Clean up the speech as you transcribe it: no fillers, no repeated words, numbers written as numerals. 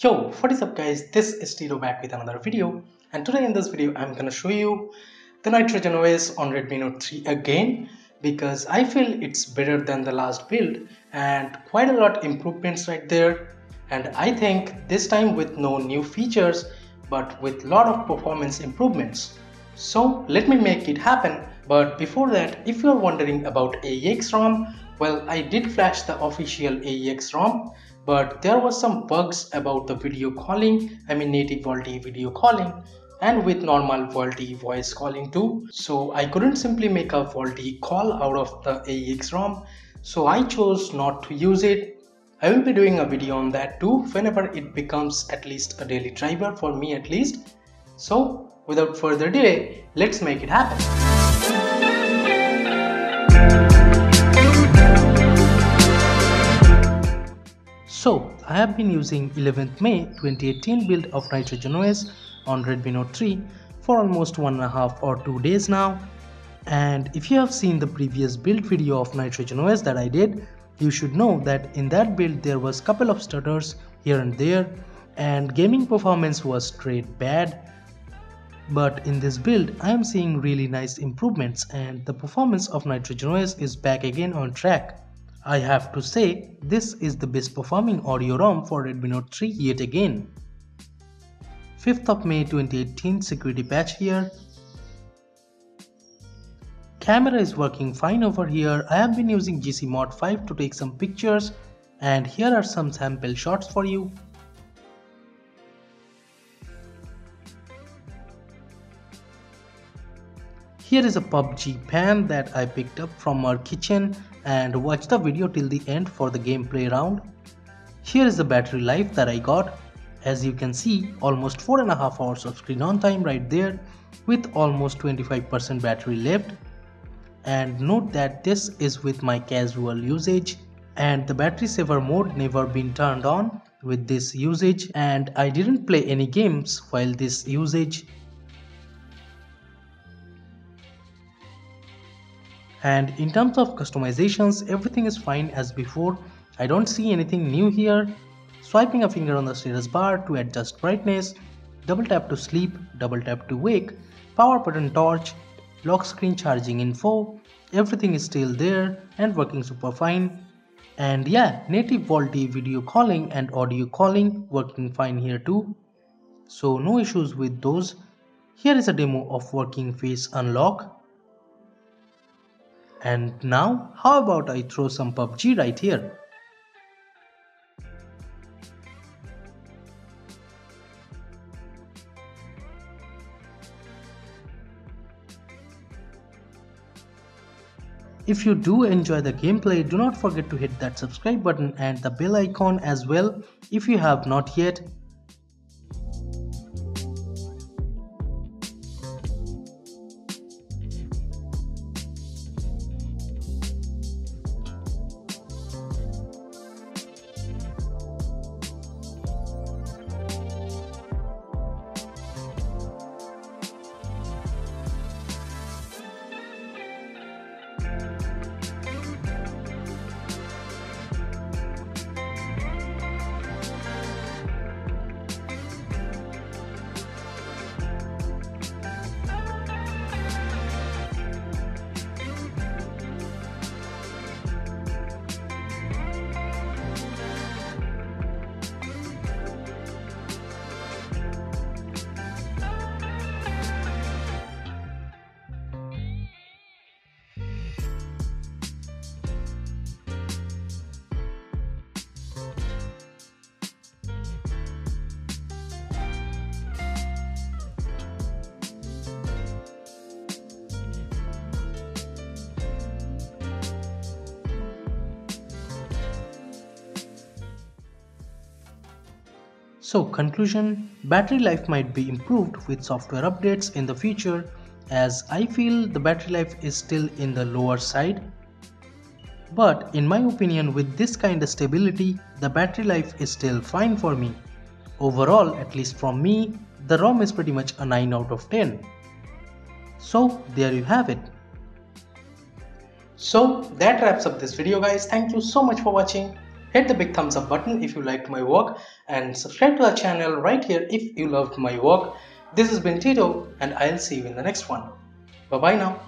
Yo, what is up guys, this is Tilo back with another video, and today in this video I'm gonna show you the Nitrogen OS on Redmi Note 3 again, because I feel it's better than the last build and quite a lot improvements right there. And I think this time with no new features but with lot of performance improvements, so let me make it happen. But before that, if you're wondering about AEX ROM, well, I did flash the official AEX ROM, but there was some bugs about the video calling, I mean native VoLTE video calling, and with normal VoLTE voice calling too. So I couldn't simply make a VoLTE call out of the AEX ROM, so I chose not to use it. I will be doing a video on that too whenever it becomes at least a daily driver for me at least. So without further delay, let's make it happen. So I have been using 11th May 2018 build of Nitrogen OS on Redmi Note 3 for almost 1.5 or 2 days now, and if you have seen the previous build video of Nitrogen OS that I did, you should know that in that build there was couple of stutters here and there and gaming performance was straight bad. But in this build I am seeing really nice improvements and the performance of Nitrogen OS is back again on track. I have to say, this is the best performing audio ROM for Redmi Note 3 yet again. 5th of May 2018 security patch here. Camera is working fine over here. I have been using GC Mod 5 to take some pictures, and here are some sample shots for you. Here is a PUBG pan that I picked up from our kitchen, and watch the video till the end for the gameplay round. Here is the battery life that I got. As you can see, almost 4.5 hours of screen on time right there with almost 25% battery left. And note that this is with my casual usage and the battery saver mode never been turned on with this usage, and I didn't play any games while this usage. And in terms of customizations, everything is fine as before. I don't see anything new here. Swiping a finger on the status bar to adjust brightness, double tap to sleep, double tap to wake, power button torch, lock screen charging info, everything is still there and working super fine. And yeah, native VoLTE video calling and audio calling working fine here too, so no issues with those. Here is a demo of working face unlock. And now, how about I throw some PUBG right here? If you do enjoy the gameplay, do not forget to hit that subscribe button and the bell icon as well if you have not yet. So conclusion, battery life might be improved with software updates in the future, as I feel the battery life is still in the lower side. But in my opinion, with this kind of stability, the battery life is still fine for me. Overall, at least from me, the ROM is pretty much a 9 out of 10. So there you have it. So that wraps up this video guys, thank you so much for watching. Hit the big thumbs up button if you liked my work and subscribe to our channel right here if you loved my work. This has been Tito and I'll see you in the next one. Bye bye now.